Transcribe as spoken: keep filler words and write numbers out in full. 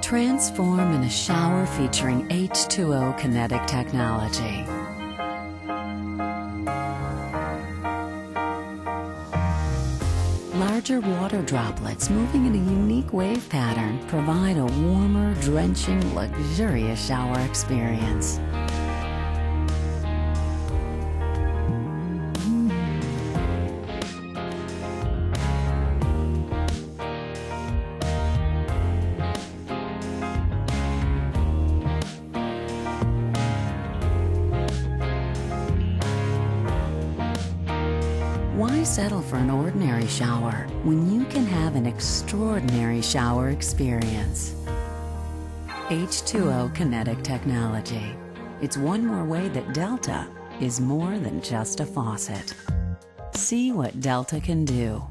Transform in a shower featuring H two O Kinetic Technology. Larger water droplets moving in a unique wave pattern provide a warmer, drenching, luxurious shower experience. Why settle for an ordinary shower when you can have an extraordinary shower experience? H two O Kinetic Technology. It's one more way that Delta is more than just a faucet. See what Delta can do.